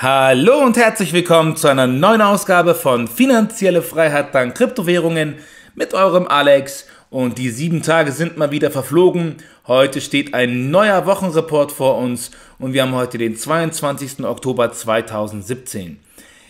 Hallo und herzlich willkommen zu einer neuen Ausgabe von Finanzielle Freiheit dank Kryptowährungen mit eurem Alex. Und die 7 Tage sind mal wieder verflogen. Heute steht ein neuer Wochenreport vor uns und wir haben heute den 22. Oktober 2017.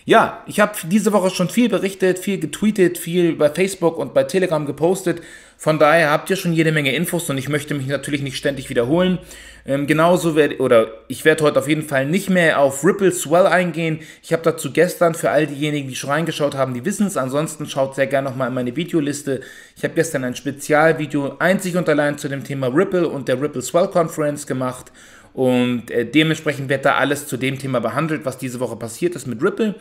Ja, ich habe diese Woche schon viel berichtet, viel getweetet, viel bei Facebook und bei Telegram gepostet. Von daher habt ihr schon jede Menge Infos und ich möchte mich natürlich nicht ständig wiederholen. Ich werde heute auf jeden Fall nicht mehr auf Ripple Swell eingehen. Ich habe dazu gestern für all diejenigen, die schon reingeschaut haben, die wissen es. Ansonsten schaut sehr gerne nochmal in meine Videoliste. Ich habe gestern ein Spezialvideo einzig und allein zu dem Thema Ripple und der Ripple Swell Conference gemacht. Und dementsprechend wird da alles zu dem Thema behandelt, was diese Woche passiert ist mit Ripple.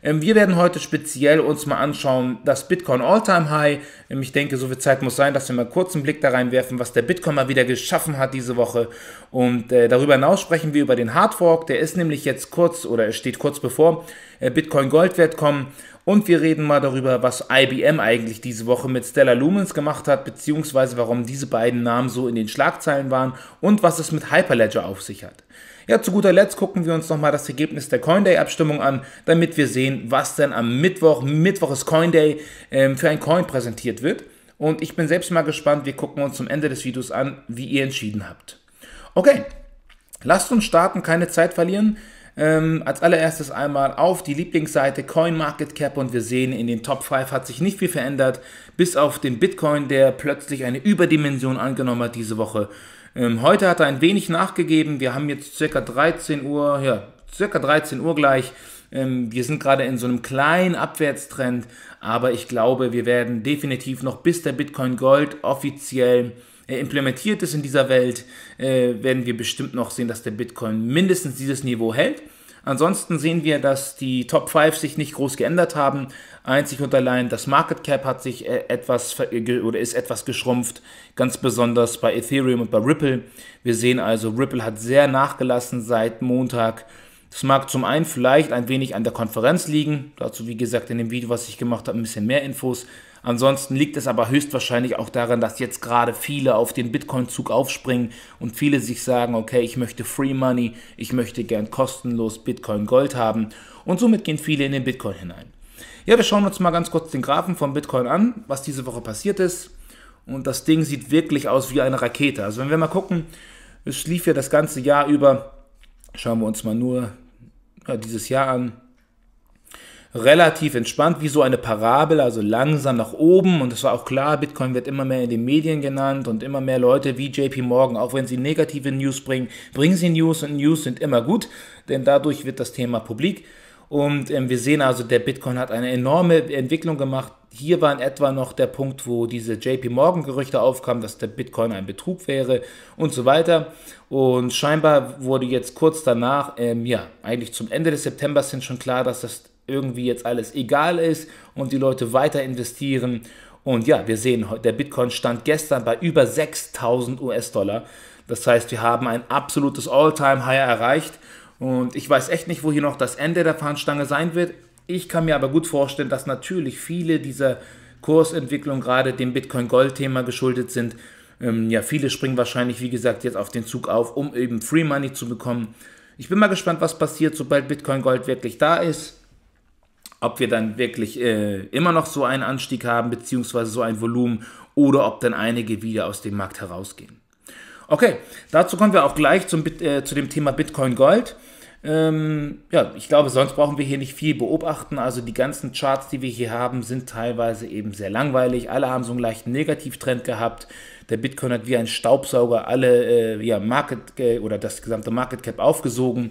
Wir werden heute speziell uns mal anschauen, das Bitcoin All-Time High. Ich denke, so viel Zeit muss sein, dass wir mal kurz einen Blick da reinwerfen, was der Bitcoin mal wieder geschaffen hat diese Woche. Und darüber hinaus sprechen wir über den Hardfork. Der ist nämlich jetzt kurz oder er steht kurz bevor Bitcoin Gold wird kommen. Und wir reden mal darüber, was IBM eigentlich diese Woche mit Stellar Lumens gemacht hat, beziehungsweise warum diese beiden Namen so in den Schlagzeilen waren und was es mit Hyperledger auf sich hat. Ja, zu guter Letzt gucken wir uns nochmal das Ergebnis der Coinday-Abstimmung an, damit wir sehen, was denn am Mittwoch ist Coinday, für ein Coin präsentiert wird. Und ich bin selbst mal gespannt, wir gucken uns zum Ende des Videos an, wie ihr entschieden habt. Okay, lasst uns starten, keine Zeit verlieren. Als allererstes einmal auf die Lieblingsseite CoinMarketCap und wir sehen, in den Top 5 hat sich nicht viel verändert, bis auf den Bitcoin, der plötzlich eine Überdimension angenommen hat diese Woche. Heute hat er ein wenig nachgegeben, wir haben jetzt circa 13 Uhr, ja, circa 13 Uhr gleich. Wir sind gerade in so einem kleinen Abwärtstrend, aber ich glaube, wir werden definitiv noch, bis der Bitcoin Gold offiziell implementiert ist in dieser Welt, werden wir bestimmt noch sehen, dass der Bitcoin mindestens dieses Niveau hält. Ansonsten sehen wir, dass die Top 5 sich nicht groß geändert haben. Einzig und allein das Market Cap hat sich etwas geschrumpft, ganz besonders bei Ethereum und bei Ripple. Wir sehen also, Ripple hat sehr nachgelassen seit Montag. Das mag zum einen vielleicht ein wenig an der Konferenz liegen, dazu wie gesagt in dem Video, was ich gemacht habe, ein bisschen mehr Infos. Ansonsten liegt es aber höchstwahrscheinlich auch daran, dass jetzt gerade viele auf den Bitcoin-Zug aufspringen und viele sich sagen, okay, ich möchte Free Money, ich möchte gern kostenlos Bitcoin Gold haben und somit gehen viele in den Bitcoin hinein. Ja, wir schauen uns mal ganz kurz den Graphen von Bitcoin an, was diese Woche passiert ist und das Ding sieht wirklich aus wie eine Rakete. Also wenn wir mal gucken, es lief ja das ganze Jahr über. Schauen wir uns mal nur dieses Jahr an. Relativ entspannt, wie so eine Parabel, also langsam nach oben. Und das war auch klar, Bitcoin wird immer mehr in den Medien genannt und immer mehr Leute wie JP Morgan, auch wenn sie negative News bringen, bringen sie News und News sind immer gut, denn dadurch wird das Thema publik. Und wir sehen also, der Bitcoin hat eine enorme Entwicklung gemacht. Hier war in etwa noch der Punkt, wo diese JP Morgan Gerüchte aufkamen, dass der Bitcoin ein Betrug wäre und so weiter. Und scheinbar wurde jetzt kurz danach, eigentlich zum Ende des September sind schon klar, dass das irgendwie jetzt alles egal ist und die Leute weiter investieren. Und ja, wir sehen, der Bitcoin stand gestern bei über 6.000 US-Dollar. Das heißt, wir haben ein absolutes All-Time-High erreicht. Und ich weiß echt nicht, wo hier noch das Ende der Fahnenstange sein wird. Ich kann mir aber gut vorstellen, dass natürlich viele dieser Kursentwicklung gerade dem Bitcoin-Gold-Thema geschuldet sind. Viele springen wahrscheinlich, wie gesagt, jetzt auf den Zug auf, um eben Free Money zu bekommen. Ich bin mal gespannt, was passiert, sobald Bitcoin-Gold wirklich da ist. Ob wir dann wirklich immer noch so einen Anstieg haben, beziehungsweise so ein Volumen, oder ob dann einige wieder aus dem Markt herausgehen. Okay, dazu kommen wir auch gleich zu dem Thema Bitcoin Gold. Ich glaube, sonst brauchen wir hier nicht viel beobachten. Also die ganzen Charts, die wir hier haben, sind teilweise eben sehr langweilig. Alle haben so einen leichten Negativtrend gehabt. Der Bitcoin hat wie ein Staubsauger alle das gesamte Market Cap aufgesogen.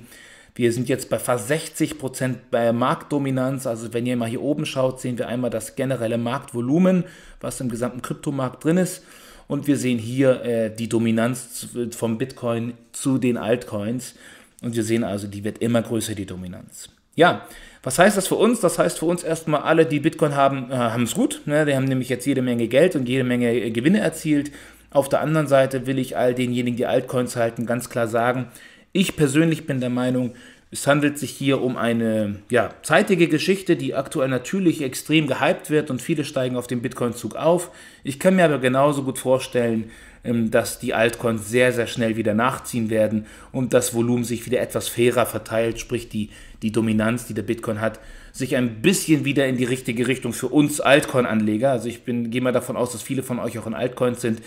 Wir sind jetzt bei fast 60% bei Marktdominanz. Also wenn ihr mal hier oben schaut, sehen wir einmal das generelle Marktvolumen, was im gesamten Kryptomarkt drin ist. Und wir sehen hier die Dominanz vom Bitcoin zu den Altcoins. Und wir sehen also, die wird immer größer, die Dominanz. Ja, was heißt das für uns? Das heißt für uns erstmal, alle, die Bitcoin haben, haben es gut. Ne? Die haben nämlich jetzt jede Menge Geld und jede Menge Gewinne erzielt. Auf der anderen Seite will ich all denjenigen, die Altcoins halten, ganz klar sagen, ich persönlich bin der Meinung, es handelt sich hier um eine zeitige Geschichte, die aktuell natürlich extrem gehypt wird und viele steigen auf den Bitcoin-Zug auf. Ich kann mir aber genauso gut vorstellen, dass die Altcoins sehr, sehr schnell wieder nachziehen werden und das Volumen sich wieder etwas fairer verteilt, sprich die Dominanz, die der Bitcoin hat, sich ein bisschen wieder in die richtige Richtung für uns Altcoin-Anleger, also ich gehe mal davon aus, dass viele von euch auch in Altcoins sind,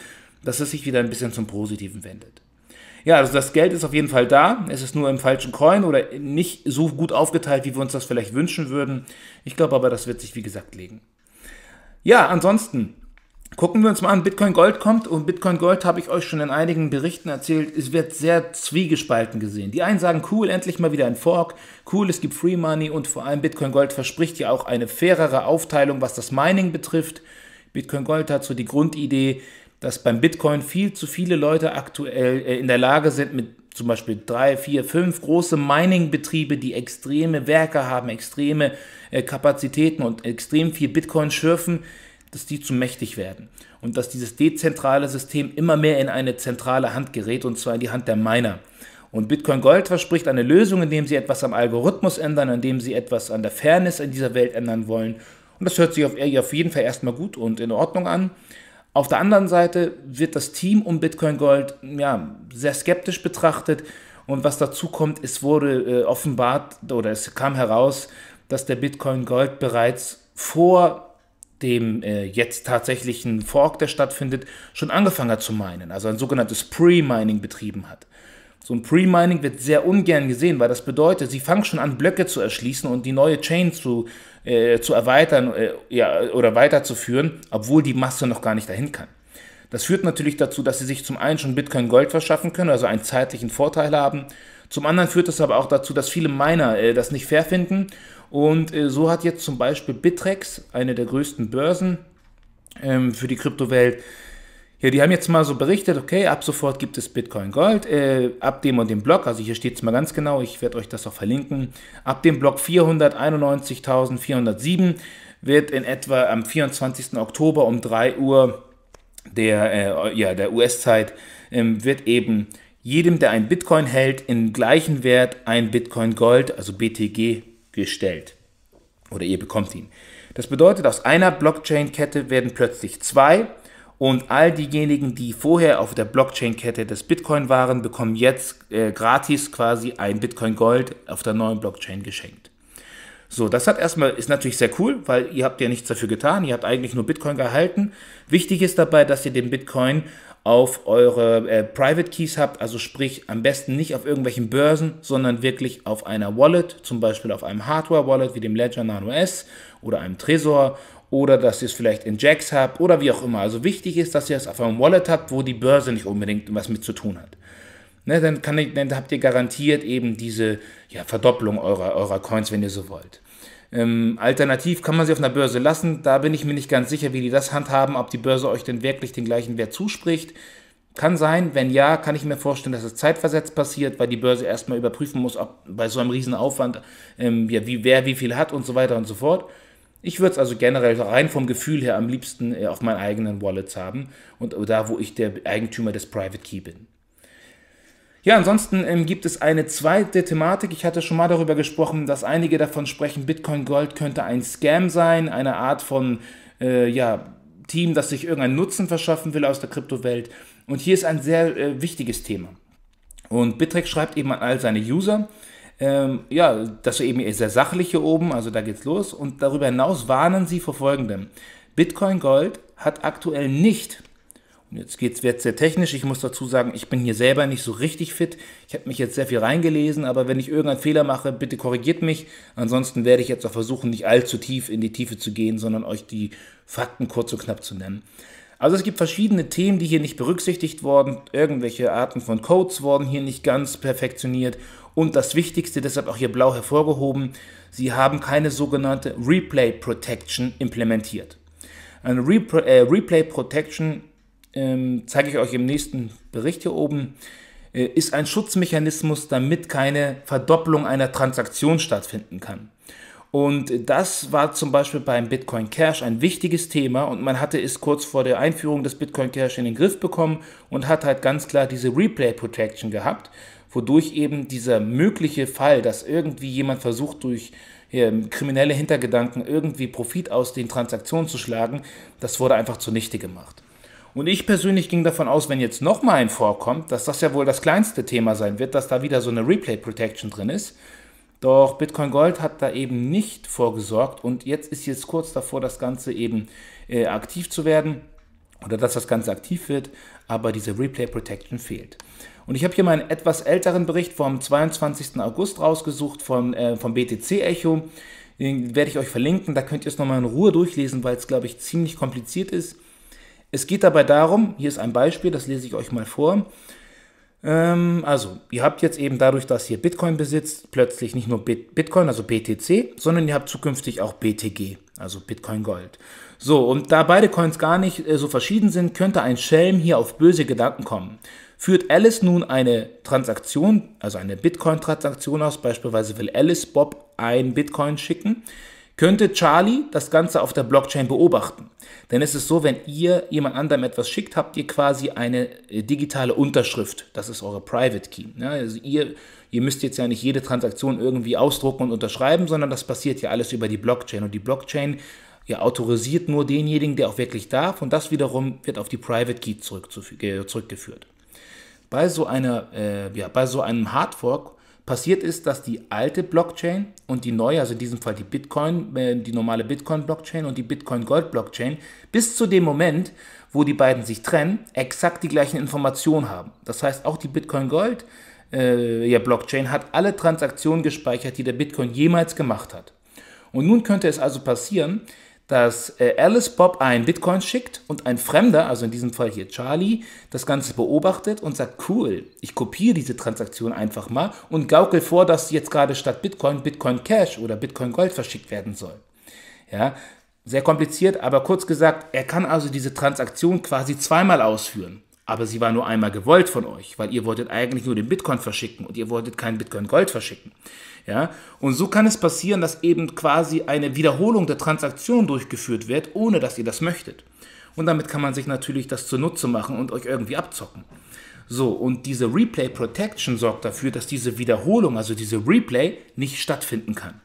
dass es sich wieder ein bisschen zum Positiven wendet. Ja, also das Geld ist auf jeden Fall da, es ist nur im falschen Coin oder nicht so gut aufgeteilt, wie wir uns das vielleicht wünschen würden. Ich glaube aber, das wird sich wie gesagt legen. Ja, ansonsten gucken wir uns mal an, Bitcoin Gold kommt und Bitcoin Gold habe ich euch schon in einigen Berichten erzählt, es wird sehr zwiegespalten gesehen. Die einen sagen, cool, endlich mal wieder ein Fork, cool, es gibt Free Money und vor allem Bitcoin Gold verspricht ja auch eine fairere Aufteilung, was das Mining betrifft. Bitcoin Gold hat so die Grundidee, dass beim Bitcoin viel zu viele Leute aktuell in der Lage sind, mit zum Beispiel 3, 4, 5 große Mining-Betriebe, die extreme Werke haben, extreme Kapazitäten und extrem viel Bitcoin schürfen, dass die zu mächtig werden. Und dass dieses dezentrale System immer mehr in eine zentrale Hand gerät, und zwar in die Hand der Miner. Und Bitcoin Gold verspricht eine Lösung, indem sie etwas am Algorithmus ändern, indem sie etwas an der Fairness in dieser Welt ändern wollen. Und das hört sich auf jeden Fall erstmal gut und in Ordnung an. Auf der anderen Seite wird das Team um Bitcoin Gold ja, sehr skeptisch betrachtet und was dazu kommt, es wurde offenbart oder es kam heraus, dass der Bitcoin Gold bereits vor dem jetzt tatsächlichen Fork, der stattfindet, schon angefangen hat zu minen, also ein sogenanntes Pre-Mining betrieben hat. So ein Pre-Mining wird sehr ungern gesehen, weil das bedeutet, sie fangen schon an, Blöcke zu erschließen und die neue Chain zu erweitern ja, oder weiterzuführen, obwohl die Masse noch gar nicht dahin kann. Das führt natürlich dazu, dass sie sich zum einen schon Bitcoin Gold verschaffen können, also einen zeitlichen Vorteil haben. Zum anderen führt es aber auch dazu, dass viele Miner das nicht fair finden. Und so hat jetzt zum Beispiel Bittrex, eine der größten Börsen für die Kryptowelt, ja, die haben jetzt mal so berichtet, okay, ab sofort gibt es Bitcoin Gold, ab dem und dem Block, also hier steht es mal ganz genau, ich werde euch das auch verlinken, ab dem Block 491.407 wird in etwa am 24. Oktober um 3 Uhr der US-Zeit, wird eben jedem, der ein Bitcoin hält, in gleichen Wert ein Bitcoin Gold, also BTG, gestellt. Oder ihr bekommt ihn. Das bedeutet, aus einer Blockchain-Kette werden plötzlich zwei. Und all diejenigen, die vorher auf der Blockchain-Kette des Bitcoin waren, bekommen jetzt gratis quasi ein Bitcoin Gold auf der neuen Blockchain geschenkt. So, das hat erstmal, ist natürlich sehr cool, weil ihr habt ja nichts dafür getan, ihr habt eigentlich nur Bitcoin gehalten. Wichtig ist dabei, dass ihr den Bitcoin auf eure Private Keys habt, also sprich am besten nicht auf irgendwelchen Börsen, sondern wirklich auf einer Wallet, zum Beispiel auf einem Hardware-Wallet wie dem Ledger Nano S oder einem Tresor. Oder dass ihr es vielleicht in Jacks habt oder wie auch immer. Also wichtig ist, dass ihr es auf einem Wallet habt, wo die Börse nicht unbedingt was mit zu tun hat. Ne, dann habt ihr garantiert eben diese ja, Verdopplung eurer Coins, wenn ihr so wollt. Alternativ kann man sie auf einer Börse lassen. Da bin ich mir nicht ganz sicher, wie die das handhaben, ob die Börse euch denn wirklich den gleichen Wert zuspricht. Kann sein, wenn ja, kann ich mir vorstellen, dass es zeitversetzt passiert, weil die Börse erstmal überprüfen muss, ob bei so einem riesen Aufwand, wer wie viel hat und so weiter und so fort. Ich würde es also generell rein vom Gefühl her am liebsten auf meinen eigenen Wallets haben und da, wo ich der Eigentümer des Private Key bin. Ja, ansonsten gibt es eine zweite Thematik. Ich hatte schon mal darüber gesprochen, dass einige davon sprechen, Bitcoin Gold könnte ein Scam sein, eine Art von Team, das sich irgendeinen Nutzen verschaffen will aus der Kryptowelt. Und hier ist ein sehr wichtiges Thema. Und Bittrex schreibt eben an all seine User, ja, das ist eben sehr sachlich hier oben, also da geht's los. Und darüber hinaus warnen sie vor Folgendem. Bitcoin Gold hat aktuell nicht, und jetzt geht's sehr technisch, ich muss dazu sagen, ich bin hier selber nicht so richtig fit. Ich habe mich jetzt sehr viel reingelesen, aber wenn ich irgendeinen Fehler mache, bitte korrigiert mich. Ansonsten werde ich jetzt auch versuchen, nicht allzu tief in die Tiefe zu gehen, sondern euch die Fakten kurz und knapp zu nennen. Also es gibt verschiedene Themen, die hier nicht berücksichtigt wurden. Irgendwelche Arten von Codes wurden hier nicht ganz perfektioniert. Und das Wichtigste, deshalb auch hier blau hervorgehoben, sie haben keine sogenannte Replay Protection implementiert. Eine Replay Protection, zeige ich euch im nächsten Bericht hier oben, ist ein Schutzmechanismus, damit keine Verdopplung einer Transaktion stattfinden kann. Und das war zum Beispiel beim Bitcoin Cash ein wichtiges Thema und man hatte es kurz vor der Einführung des Bitcoin Cash in den Griff bekommen und hat halt ganz klar diese Replay Protection gehabt, wodurch eben dieser mögliche Fall, dass irgendwie jemand versucht, durch kriminelle Hintergedanken irgendwie Profit aus den Transaktionen zu schlagen, das wurde einfach zunichte gemacht. Und ich persönlich ging davon aus, wenn jetzt nochmal ein vorkommt, dass das ja wohl das kleinste Thema sein wird, dass da wieder so eine Replay Protection drin ist. Doch Bitcoin Gold hat da eben nicht vorgesorgt und jetzt ist kurz davor, das Ganze eben aktiv zu werden oder dass das Ganze aktiv wird, aber diese Replay Protection fehlt. Und ich habe hier meinen etwas älteren Bericht vom 22. August rausgesucht vom BTC Echo. Den werde ich euch verlinken, da könnt ihr es nochmal in Ruhe durchlesen, weil es, glaube ich, ziemlich kompliziert ist. Es geht dabei darum, hier ist ein Beispiel, das lese ich euch mal vor. Also, ihr habt jetzt eben dadurch, dass ihr Bitcoin besitzt, plötzlich nicht nur Bitcoin, also BTC, sondern ihr habt zukünftig auch BTG, also Bitcoin Gold. So, und da beide Coins gar nicht so verschieden sind, könnte ein Schelm hier auf böse Gedanken kommen. Führt Alice nun eine Transaktion, also eine Bitcoin-Transaktion aus, beispielsweise will Alice Bob ein Bitcoin schicken, könnte Charlie das Ganze auf der Blockchain beobachten. Denn es ist so, wenn ihr jemand anderem etwas schickt, habt ihr quasi eine digitale Unterschrift. Das ist eure Private Key. Ja, also ihr müsst jetzt ja nicht jede Transaktion irgendwie ausdrucken und unterschreiben, sondern das passiert ja alles über die Blockchain. Und die Blockchain, ihr autorisiert nur denjenigen, der auch wirklich darf. Und das wiederum wird auf die Private Key zurückgeführt. Bei so einem Hard Fork passiert ist, dass die alte Blockchain und die neue, also in diesem Fall die Bitcoin, die normale Bitcoin-Blockchain und die Bitcoin-Gold-Blockchain, bis zu dem Moment, wo die beiden sich trennen, exakt die gleichen Informationen haben. Das heißt, auch die Bitcoin-Gold-Blockchain hat alle Transaktionen gespeichert, die der Bitcoin jemals gemacht hat. Und nun könnte es also passieren, dass Alice Bob einen Bitcoin schickt und ein Fremder, also in diesem Fall hier Charlie, das Ganze beobachtet und sagt, cool, ich kopiere diese Transaktion einfach mal und gaukel vor, dass jetzt gerade statt Bitcoin, Bitcoin Cash oder Bitcoin Gold verschickt werden soll. Ja, sehr kompliziert, aber kurz gesagt, er kann also diese Transaktion quasi zweimal ausführen. Aber sie war nur einmal gewollt von euch, weil ihr wolltet eigentlich nur den Bitcoin verschicken und ihr wolltet kein Bitcoin Gold verschicken. Ja? Und so kann es passieren, dass eben quasi eine Wiederholung der Transaktion durchgeführt wird, ohne dass ihr das möchtet. Und damit kann man sich natürlich das zunutze machen und euch irgendwie abzocken. So, und diese Replay Protection sorgt dafür, dass diese Wiederholung, also diese Replay, nicht stattfinden kann.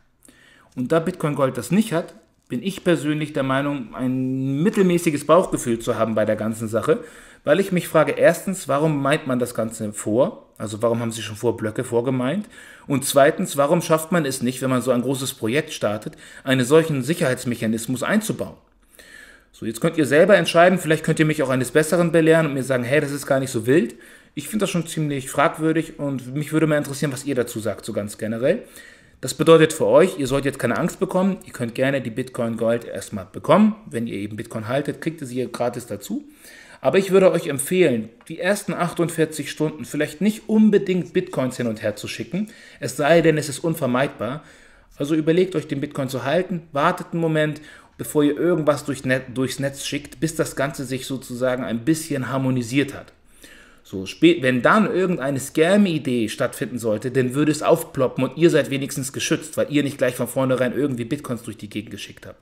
Und da Bitcoin Gold das nicht hat, bin ich persönlich der Meinung, ein mittelmäßiges Bauchgefühl zu haben bei der ganzen Sache, weil ich mich frage, erstens, warum meint man das Ganze vor? Also warum haben sie schon Blöcke vorgemeint? Und zweitens, warum schafft man es nicht, wenn man so ein großes Projekt startet, einen solchen Sicherheitsmechanismus einzubauen? So, jetzt könnt ihr selber entscheiden, vielleicht könnt ihr mich auch eines Besseren belehren und mir sagen, hey, das ist gar nicht so wild. Ich finde das schon ziemlich fragwürdig und mich würde mal interessieren, was ihr dazu sagt, so ganz generell. Das bedeutet für euch, ihr sollt jetzt keine Angst bekommen, ihr könnt gerne die Bitcoin Gold erstmal bekommen, wenn ihr eben Bitcoin haltet, kriegt ihr sie gratis dazu, aber ich würde euch empfehlen, die ersten 48 Stunden vielleicht nicht unbedingt Bitcoins hin und her zu schicken, es sei denn, es ist unvermeidbar, also überlegt euch den Bitcoin zu halten, wartet einen Moment, bevor ihr irgendwas durchs Netz schickt, bis das Ganze sich sozusagen ein bisschen harmonisiert hat. So, wenn dann irgendeine Scam-Idee stattfinden sollte, dann würde es aufploppen und ihr seid wenigstens geschützt, weil ihr nicht gleich von vornherein irgendwie Bitcoins durch die Gegend geschickt habt.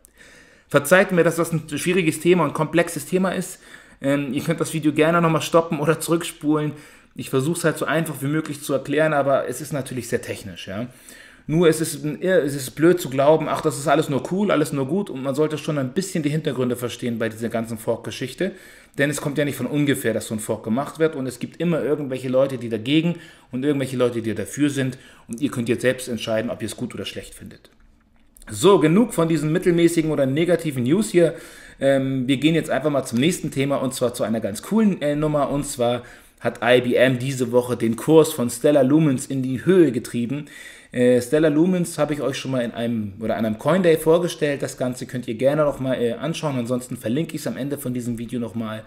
Verzeiht mir, dass das ein schwieriges Thema und komplexes Thema ist. Ihr könnt das Video gerne nochmal stoppen oder zurückspulen. Ich versuche es halt so einfach wie möglich zu erklären, aber es ist natürlich sehr technisch. Ja? Nur es ist blöd zu glauben, ach, das ist alles nur cool, alles nur gut und man sollte schon ein bisschen die Hintergründe verstehen bei dieser ganzen Fork-Geschichte. Denn es kommt ja nicht von ungefähr, dass so ein Fork gemacht wird und es gibt immer irgendwelche Leute, die dagegen und irgendwelche Leute, die dafür sind und ihr könnt jetzt selbst entscheiden, ob ihr es gut oder schlecht findet. So, genug von diesen mittelmäßigen oder negativen News hier. Wir gehen jetzt einfach mal zum nächsten Thema und zwar zu einer ganz coolen Nummer und zwar hat IBM diese Woche den Kurs von Stellar Lumens in die Höhe getrieben. Stellar Lumens habe ich euch schon mal an einem Coin Day vorgestellt. Das Ganze könnt ihr gerne nochmal anschauen. Ansonsten verlinke ich es am Ende von diesem Video nochmal.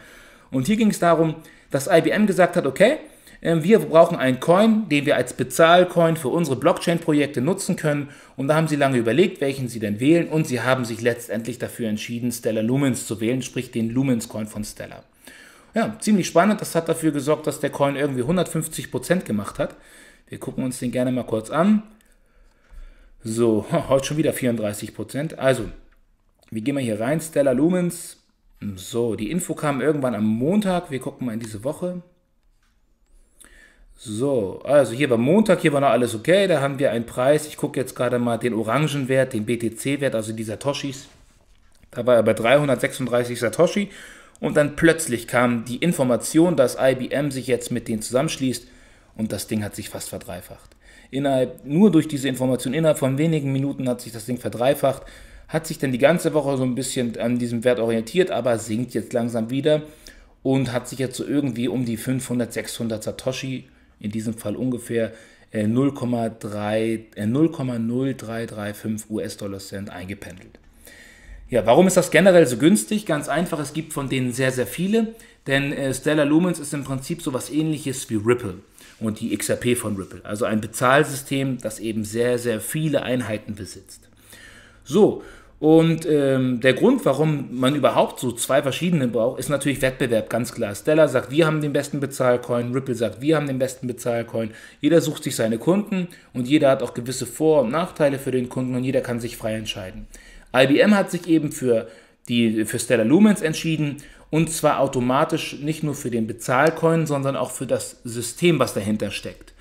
Und hier ging es darum, dass IBM gesagt hat, okay, wir brauchen einen Coin, den wir als Bezahlcoin für unsere Blockchain-Projekte nutzen können. Und da haben sie lange überlegt, welchen sie denn wählen. Und sie haben sich letztendlich dafür entschieden, Stellar Lumens zu wählen, sprich den Lumens-Coin von Stellar. Ja, ziemlich spannend. Das hat dafür gesorgt, dass der Coin irgendwie 150% gemacht hat. Wir gucken uns den gerne mal kurz an. So, heute schon wieder 34%. Also, wir gehen mal hier rein, Stellar Lumens. So, die Info kam irgendwann am Montag. Wir gucken mal in diese Woche. So, also hier war Montag, hier war noch alles okay. Da haben wir einen Preis. Ich gucke jetzt gerade mal den Orangenwert, den BTC-Wert, also die Satoshis. Da war er bei 336 Satoshi. Und dann plötzlich kam die Information, dass IBM sich jetzt mit denen zusammenschließt, und das Ding hat sich fast verdreifacht. Nur durch diese Information innerhalb von wenigen Minuten hat sich das Ding verdreifacht, hat sich dann die ganze Woche so ein bisschen an diesem Wert orientiert, aber sinkt jetzt langsam wieder und hat sich jetzt so irgendwie um die 500, 600 Satoshi, in diesem Fall ungefähr 0,0335 US-Dollar-Cent eingependelt. Ja, warum ist das generell so günstig? Ganz einfach, es gibt von denen sehr, sehr viele, denn Stellar Lumens ist im Prinzip so was Ähnliches wie Ripple und die XRP von Ripple, also ein Bezahlsystem, das eben sehr, sehr viele Einheiten besitzt. So, und der Grund, warum man überhaupt so zwei verschiedene braucht, ist natürlich Wettbewerb, ganz klar. Stellar sagt, wir haben den besten Bezahlcoin, Ripple sagt, wir haben den besten Bezahlcoin. Jeder sucht sich seine Kunden und jeder hat auch gewisse Vor- und Nachteile für den Kunden und jeder kann sich frei entscheiden. IBM hat sich eben für Stellar Lumens entschieden, und zwar automatisch nicht nur für den Bezahlcoin, sondern auch für das System, was dahinter steckt.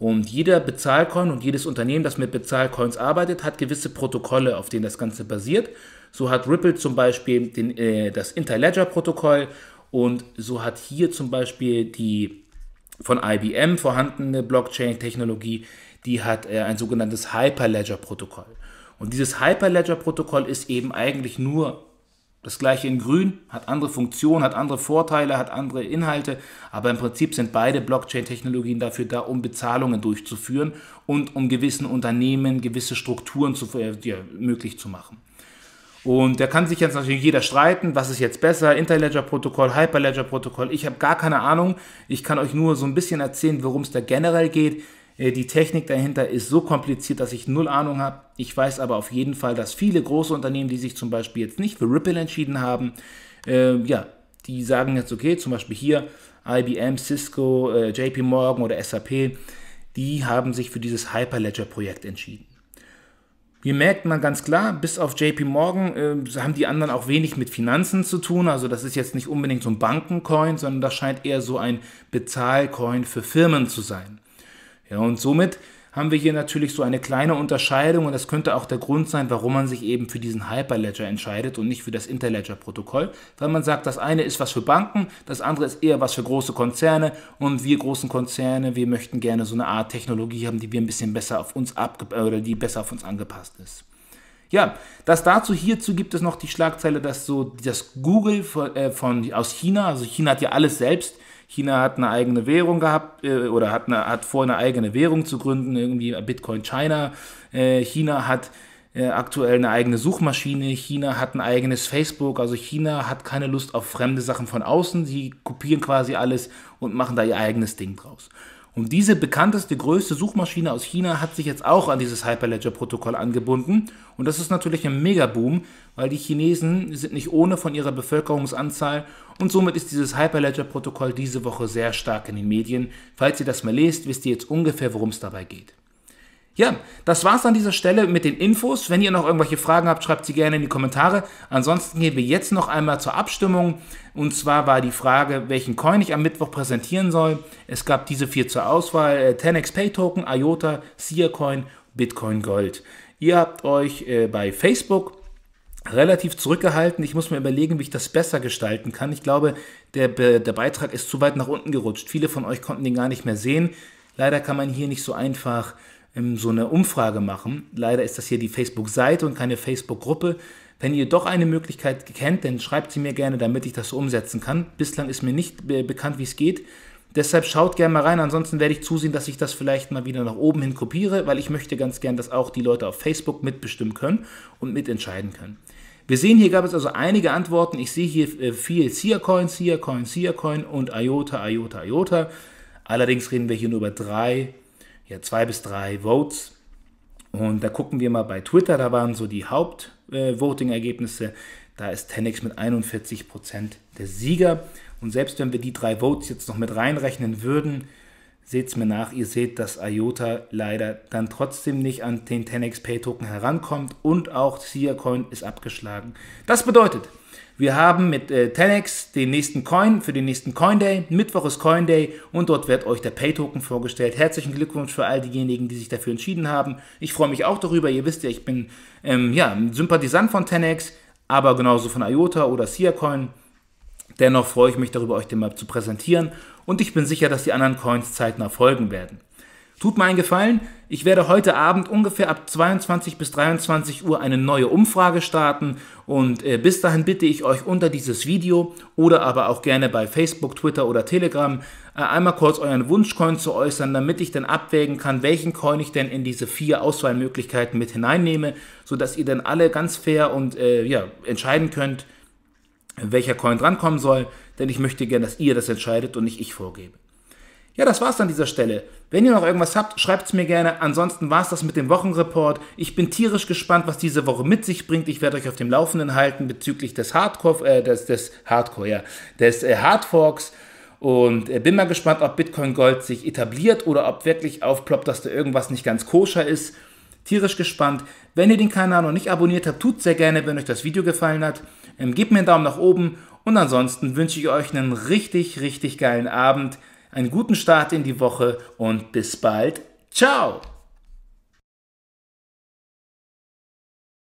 Und jeder Bezahlcoin und jedes Unternehmen, das mit Bezahlcoins arbeitet, hat gewisse Protokolle, auf denen das Ganze basiert. So hat Ripple zum Beispiel das Interledger-Protokoll, und so hat hier zum Beispiel die von IBM vorhandene Blockchain-Technologie, die hat ein sogenanntes Hyperledger-Protokoll. Und dieses Hyperledger-Protokoll ist eben eigentlich nur das gleiche in grün, hat andere Funktionen, hat andere Vorteile, hat andere Inhalte, aber im Prinzip sind beide Blockchain-Technologien dafür da, um Bezahlungen durchzuführen und um gewissen Unternehmen gewisse Strukturen möglich zu machen. Und da kann sich jetzt natürlich jeder streiten, was ist jetzt besser, Interledger-Protokoll, Hyperledger-Protokoll, ich habe gar keine Ahnung, ich kann euch nur so ein bisschen erzählen, worum es da generell geht. Die Technik dahinter ist so kompliziert, dass ich null Ahnung habe. Ich weiß aber auf jeden Fall, dass viele große Unternehmen, die sich zum Beispiel jetzt nicht für Ripple entschieden haben, die sagen jetzt, okay, zum Beispiel hier IBM, Cisco, JP Morgan oder SAP, die haben sich für dieses Hyperledger-Projekt entschieden. Hier merkt man ganz klar, bis auf JP Morgan haben die anderen auch wenig mit Finanzen zu tun. Also das ist jetzt nicht unbedingt so ein Bankencoin, sondern das scheint eher so ein Bezahlcoin für Firmen zu sein. Ja, und somit haben wir hier natürlich so eine kleine Unterscheidung, und das könnte auch der Grund sein, warum man sich eben für diesen Hyperledger entscheidet und nicht für das Interledger-Protokoll, weil man sagt, das eine ist was für Banken, das andere ist eher was für große Konzerne, und wir großen Konzerne, wir möchten gerne so eine Art Technologie haben, die wir ein bisschen besser auf uns angepasst ist. Ja, das dazu. Hierzu gibt es noch die Schlagzeile, dass so das Google aus China, also China hat ja alles selbst. China hat eine eigene Währung gehabt oder hat vor, eine eigene Währung zu gründen, irgendwie Bitcoin China. China hat aktuell eine eigene Suchmaschine, China hat ein eigenes Facebook, also China hat keine Lust auf fremde Sachen von außen, sie kopieren quasi alles und machen da ihr eigenes Ding draus. Und diese bekannteste, größte Suchmaschine aus China hat sich jetzt auch an dieses Hyperledger-Protokoll angebunden. Und das ist natürlich ein Megaboom, weil die Chinesen sind nicht ohne von ihrer Bevölkerungsanzahl. Und somit ist dieses Hyperledger-Protokoll diese Woche sehr stark in den Medien. Falls ihr das mal lest, wisst ihr jetzt ungefähr, worum es dabei geht. Ja, das war's an dieser Stelle mit den Infos. Wenn ihr noch irgendwelche Fragen habt, schreibt sie gerne in die Kommentare. Ansonsten gehen wir jetzt noch einmal zur Abstimmung. Und zwar war die Frage, welchen Coin ich am Mittwoch präsentieren soll. Es gab diese 4 zur Auswahl: TenX Pay Token, IOTA, Siacoin, Bitcoin Gold. Ihr habt euch bei Facebook relativ zurückgehalten. Ich muss mir überlegen, wie ich das besser gestalten kann. Ich glaube, der Beitrag ist zu weit nach unten gerutscht. Viele von euch konnten den gar nicht mehr sehen. Leider kann man hier nicht so einfach so eine Umfrage machen. Leider ist das hier die Facebook-Seite und keine Facebook-Gruppe. Wenn ihr doch eine Möglichkeit kennt, dann schreibt sie mir gerne, damit ich das so umsetzen kann. Bislang ist mir nicht bekannt, wie es geht. Deshalb schaut gerne mal rein. Ansonsten werde ich zusehen, dass ich das vielleicht mal wieder nach oben hin kopiere, weil ich möchte ganz gern, dass auch die Leute auf Facebook mitbestimmen können und mitentscheiden können. Wir sehen, hier gab es also einige Antworten. Ich sehe hier viel Siacoin, Siacoin, Siacoin und IOTA, IOTA, IOTA. Allerdings reden wir hier nur über 2 bis 3 Votes, und da gucken wir mal bei Twitter, da waren so die Haupt-Voting-Ergebnisse, da ist TenX mit 41% der Sieger, und selbst wenn wir die 3 Votes jetzt noch mit reinrechnen würden, seht es mir nach, ihr seht, dass IOTA leider dann trotzdem nicht an den TenX Pay Token herankommt, und auch Siacoin ist abgeschlagen. Das bedeutet, wir haben mit TenX den nächsten Coin für den nächsten Coin Day. Mittwoch ist Coin Day und dort wird euch der Pay Token vorgestellt. Herzlichen Glückwunsch für all diejenigen, die sich dafür entschieden haben. Ich freue mich auch darüber. Ihr wisst ja, ich bin ein Sympathisant von TenX, aber genauso von IOTA oder Siacoin. Dennoch freue ich mich darüber, euch den mal zu präsentieren und ich bin sicher, dass die anderen Coins zeitnah folgen werden. Tut mir einen Gefallen, ich werde heute Abend ungefähr ab 22 bis 23 Uhr eine neue Umfrage starten und bis dahin bitte ich euch unter dieses Video oder aber auch gerne bei Facebook, Twitter oder Telegram einmal kurz euren Wunschcoin zu äußern, damit ich dann abwägen kann, welchen Coin ich denn in diese 4 Auswahlmöglichkeiten mit hineinnehme, sodass ihr dann alle ganz fair und entscheiden könnt, welcher Coin drankommen soll, denn ich möchte gerne, dass ihr das entscheidet und nicht ich vorgebe. Ja, das war's an dieser Stelle. Wenn ihr noch irgendwas habt, schreibt es mir gerne. Ansonsten war's das mit dem Wochenreport. Ich bin tierisch gespannt, was diese Woche mit sich bringt. Ich werde euch auf dem Laufenden halten bezüglich des Hardforks. Und bin mal gespannt, ob Bitcoin Gold sich etabliert oder ob wirklich aufploppt, dass da irgendwas nicht ganz koscher ist. Tierisch gespannt. Wenn ihr den Kanal noch nicht abonniert habt, tut sehr gerne, wenn euch das Video gefallen hat. Gebt mir einen Daumen nach oben und ansonsten wünsche ich euch einen richtig, richtig geilen Abend. Einen guten Start in die Woche und bis bald. Ciao!